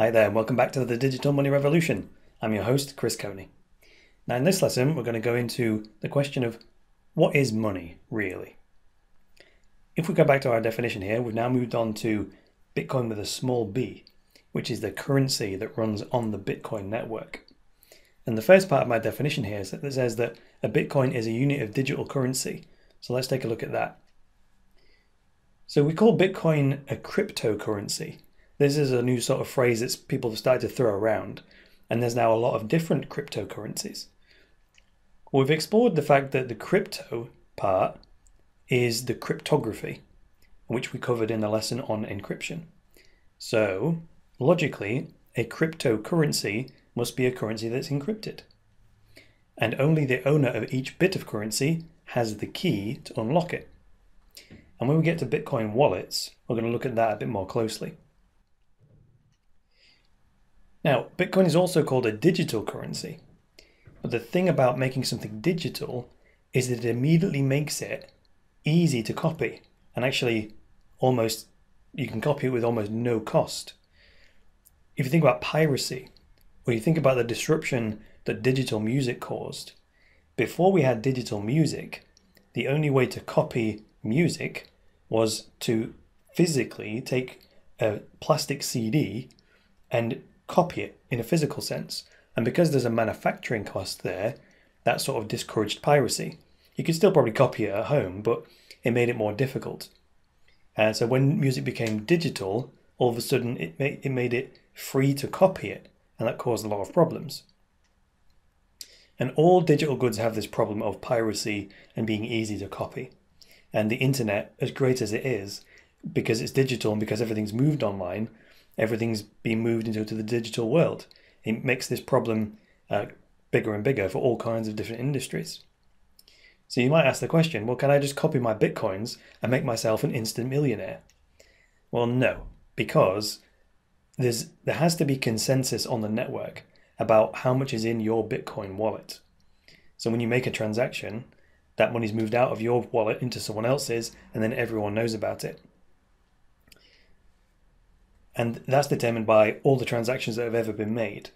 Hi there, and welcome back to the Digital Money Revolution. I'm your host, Chris Coney. Now in this lesson, we're going to go into the question of what is money really? If we go back to our definition here, we've now moved on to Bitcoin with a small b, which is the currency that runs on the Bitcoin network. And the first part of my definition here is that it says that a Bitcoin is a unit of digital currency. So let's take a look at that. So we call Bitcoin a cryptocurrency. This is a new sort of phrase that people have started to throw around, and there's now a lot of different cryptocurrencies. We've explored the fact that the crypto part is the cryptography, which we covered in the lesson on encryption. So logically, a cryptocurrency must be a currency that's encrypted, and only the owner of each bit of currency has the key to unlock it. And when we get to Bitcoin wallets, we're going to look at that a bit more closely. Now, Bitcoin is also called a digital currency, but the thing about making something digital is that it immediately makes it easy to copy, and actually almost, you can copy it with almost no cost. If you think about piracy, or you think about the disruption that digital music caused, before we had digital music, the only way to copy music was to physically take a plastic CD and copy it in a physical sense. And because there's a manufacturing cost there, that sort of discouraged piracy. You could still probably copy it at home, but it made it more difficult. And so when music became digital, all of a sudden it made it free to copy it, and that caused a lot of problems. And all digital goods have this problem of piracy and being easy to copy. And the internet, as great as it is, because it's digital and because everything's moved online, everything's been moved into the digital world. It makes this problem bigger and bigger for all kinds of different industries. So you might ask the question, well, can I just copy my Bitcoins and make myself an instant millionaire? Well, no, because there has to be consensus on the network about how much is in your Bitcoin wallet. So when you make a transaction, that money's moved out of your wallet into someone else's, and then everyone knows about it. And that's determined by all the transactions that have ever been made.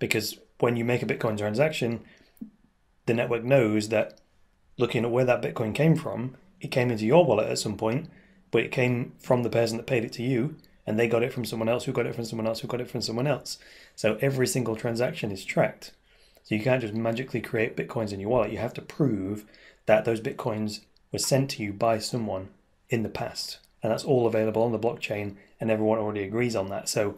Because when you make a Bitcoin transaction, the network knows that looking at where that Bitcoin came from, it came into your wallet at some point, but it came from the person that paid it to you, and they got it from someone else who got it from someone else who got it from someone else. So every single transaction is tracked. So you can't just magically create Bitcoins in your wallet. You have to prove that those Bitcoins were sent to you by someone in the past. And that's all available on the blockchain, and everyone already agrees on that, so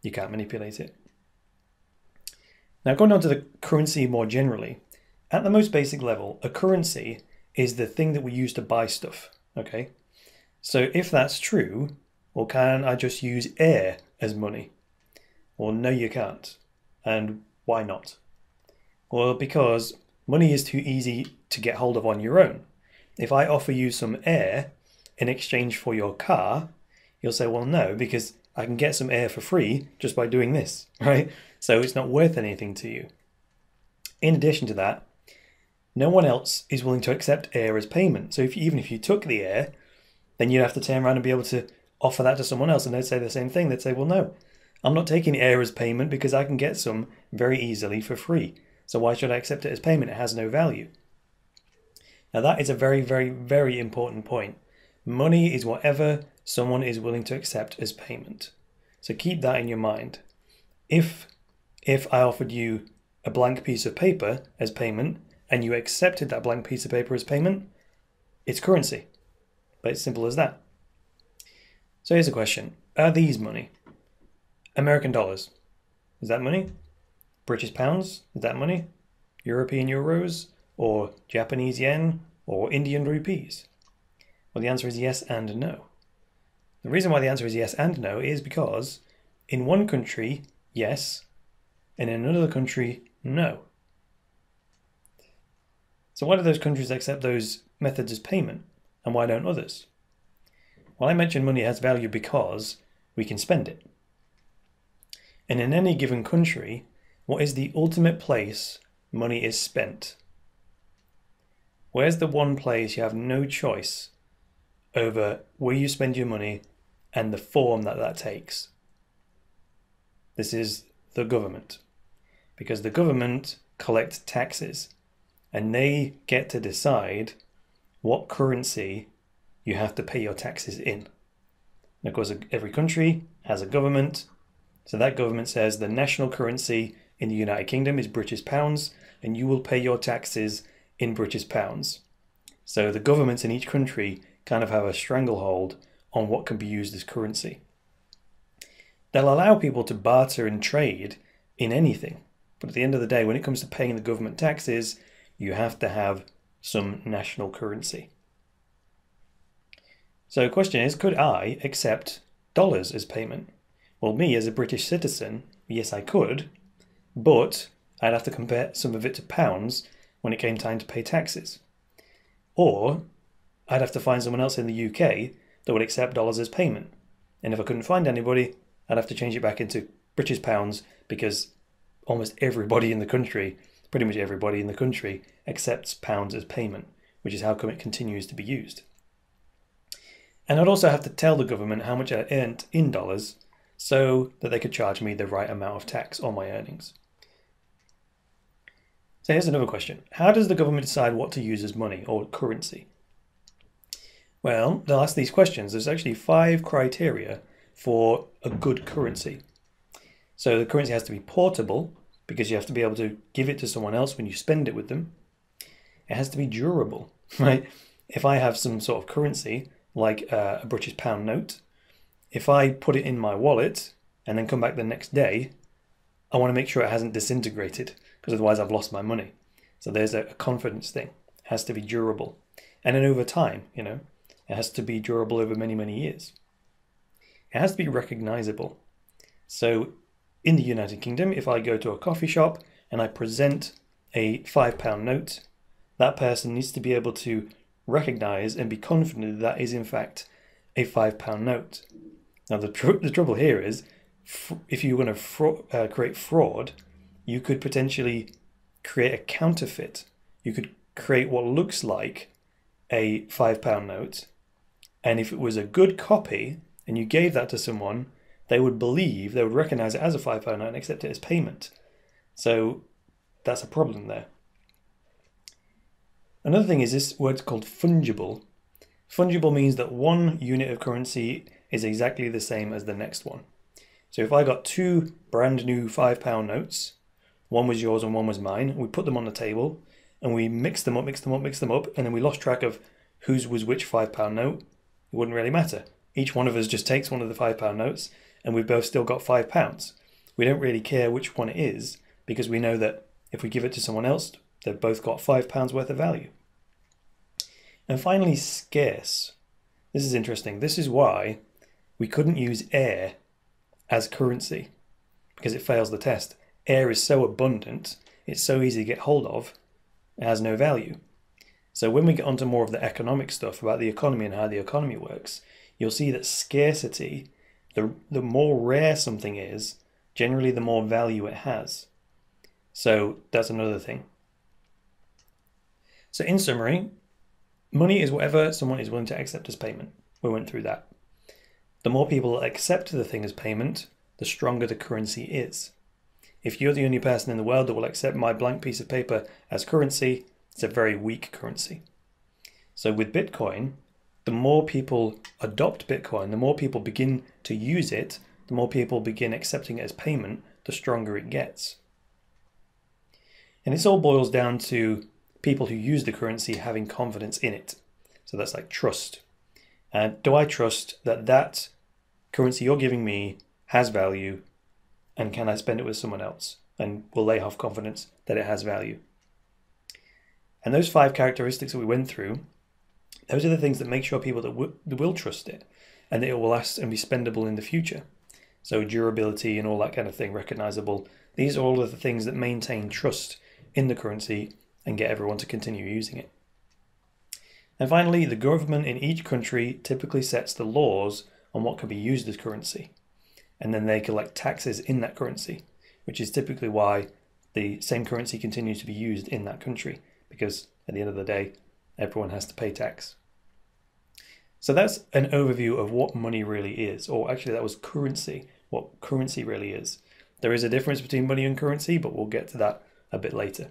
you can't manipulate it. Now going on to the currency more generally, at the most basic level, a currency is the thing that we use to buy stuff, okay? So if that's true, well, can I just use air as money? Well, no, you can't. And why not? Well, because money is too easy to get hold of on your own. If I offer you some air in exchange for your car, you'll say, well, no, because I can get some air for free just by doing this, right? So it's not worth anything to you. In addition to that, no one else is willing to accept air as payment. So even if you took the air, then you'd have to turn around and be able to offer that to someone else, and they'd say the same thing. They'd say, well, no, I'm not taking air as payment because I can get some very easily for free. So why should I accept it as payment? It has no value. Now that is a very, very, very important point. Money is whatever someone is willing to accept as payment. So keep that in your mind. If I offered you a blank piece of paper as payment and you accepted that blank piece of paper as payment, it's currency. But it's simple as that. So here's a question. Are these money? American dollars, is that money? British pounds, is that money? European euros, or Japanese yen, or Indian rupees? Well, the answer is yes and no. The reason why the answer is yes and no is because in one country, yes, and in another country, no. So why do those countries accept those methods as payment, and why don't others? Well, I mentioned money has value because we can spend it. And in any given country, what is the ultimate place money is spent? Where's the one place you have no choice over where you spend your money and the form that takes? This is the government, because the government collects taxes and they get to decide what currency you have to pay your taxes in. And of course, every country has a government. So that government says the national currency in the United Kingdom is British pounds, and you will pay your taxes in British pounds. So the governments in each country kind of have a stranglehold on what can be used as currency. They'll allow people to barter and trade in anything. But at the end of the day, when it comes to paying the government taxes, you have to have some national currency. So the question is, could I accept dollars as payment? Well, me as a British citizen, yes, I could, but I'd have to compare some of it to pounds when it came time to pay taxes. Or I'd have to find someone else in the UK that would accept dollars as payment. And if I couldn't find anybody, I'd have to change it back into British pounds, because almost everybody in the country, pretty much everybody in the country, accepts pounds as payment, which is how come it continues to be used. And I'd also have to tell the government how much I earned in dollars so that they could charge me the right amount of tax on my earnings. So here's another question. How does the government decide what to use as money or currency? Well, they'll ask these questions. There's actually 5 criteria for a good currency. So the currency has to be portable, because you have to be able to give it to someone else when you spend it with them. It has to be durable, right? If I have some sort of currency, like a British pound note, if I put it in my wallet and then come back the next day, I want to make sure it hasn't disintegrated, because otherwise I've lost my money. So there's a confidence thing. It has to be durable. And then over time, you know, it has to be durable over many, many years. It has to be recognizable. So in the United Kingdom, if I go to a coffee shop and I present a £5 note, that person needs to be able to recognize and be confident that is in fact a £5 note. Now the trouble here is, if you want to create fraud, you could potentially create a counterfeit. You could create what looks like a £5 note, and if it was a good copy and you gave that to someone, they would believe, they would recognize it as a £5 note and accept it as payment. So that's a problem there. Another thing is this word's called fungible. Fungible means that one unit of currency is exactly the same as the next one. So if I got 2 brand new £5 notes, one was yours and one was mine, we put them on the table and we mixed them up, and then we lost track of whose was which £5 note, it wouldn't really matter. Each one of us just takes one of the £5 notes and we've both still got £5. We don't really care which one it is, because we know that if we give it to someone else, they've both got £5 worth of value. And finally, scarce. This is interesting. This is why we couldn't use air as currency, because it fails the test. Air is so abundant, it's so easy to get hold of, it has no value. So when we get onto more of the economic stuff about the economy and how the economy works, you'll see that scarcity, the more rare something is, generally the more value it has. So that's another thing. So in summary, money is whatever someone is willing to accept as payment. We went through that. The more people accept the thing as payment, the stronger the currency is. If you're the only person in the world that will accept my blank piece of paper as currency, it's a very weak currency. So with Bitcoin, the more people adopt Bitcoin, the more people begin to use it, the more people begin accepting it as payment, the stronger it gets. And this all boils down to people who use the currency having confidence in it. So that's like trust. And do I trust that that currency you're giving me has value, and can I spend it with someone else? And will they have confidence that it has value? And those 5 characteristics that we went through, those are the things that make sure people that will trust it, and that it will last and be spendable in the future. So durability and all that kind of thing, recognizable. These are all of the things that maintain trust in the currency and get everyone to continue using it. And finally, the government in each country typically sets the laws on what can be used as currency. And then they collect taxes in that currency, which is typically why the same currency continues to be used in that country, because at the end of the day, everyone has to pay tax. So that's an overview of what money really is, or actually that was currency, what currency really is. There is a difference between money and currency, but we'll get to that a bit later.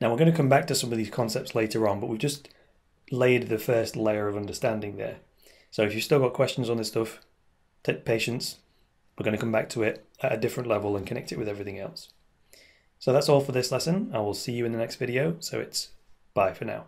Now we're going to come back to some of these concepts later on, but we've just laid the first layer of understanding there. So if you've still got questions on this stuff, take patience. We're going to come back to it at a different level and connect it with everything else. So that's all for this lesson. I will see you in the next video. So it's bye for now.